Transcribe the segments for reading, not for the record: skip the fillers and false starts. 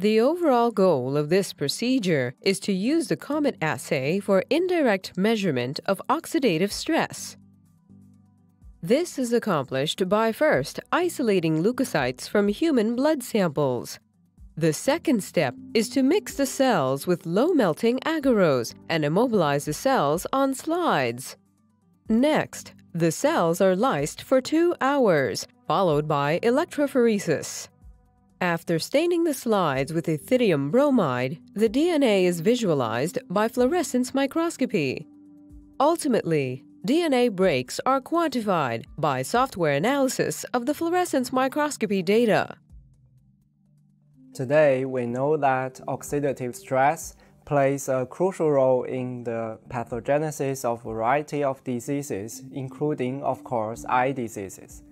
The overall goal of this procedure is to use the comet assay for indirect measurement of oxidative stress. This is accomplished by first isolating leukocytes from human blood samples. The second step is to mix the cells with low-melting agarose and immobilize the cells on slides. Next, the cells are lysed for 2 hours, followed by electrophoresis. After staining the slides with ethidium bromide, the DNA is visualized by fluorescence microscopy. Ultimately, DNA breaks are quantified by software analysis of the fluorescence microscopy data. Today, we know that oxidative stress plays a crucial role in the pathogenesis of a variety of diseases, including, of course, eye diseases.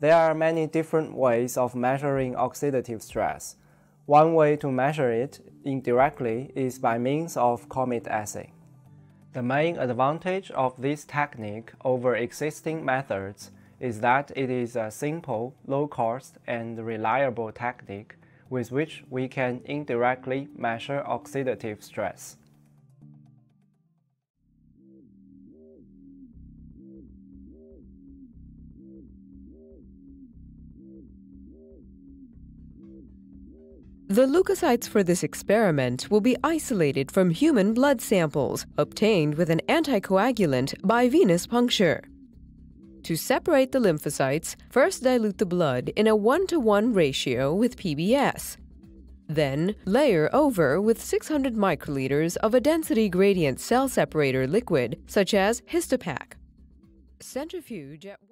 There are many different ways of measuring oxidative stress. One way to measure it indirectly is by means of comet assay. The main advantage of this technique over existing methods is that it is a simple, low-cost, and reliable technique with which we can indirectly measure oxidative stress. The leukocytes for this experiment will be isolated from human blood samples obtained with an anticoagulant by venous puncture. To separate the lymphocytes, first dilute the blood in a 1-to-1 ratio with PBS. Then, layer over with 600 microliters of a density gradient cell separator liquid such as Histopaque. Centrifuge at